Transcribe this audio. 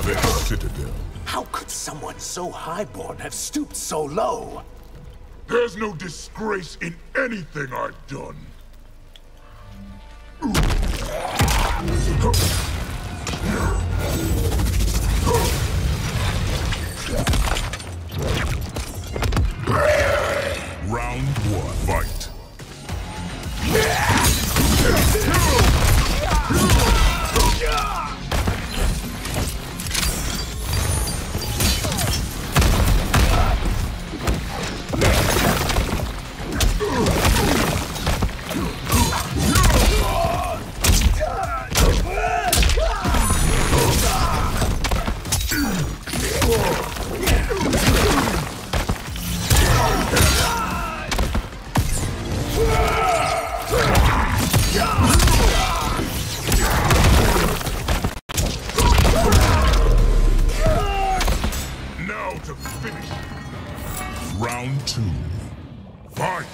Avic Citadel. How could someone so highborn have stooped so low? There's no disgrace in anything I've done. Round one, fight. Now to finish. Round two. Fight!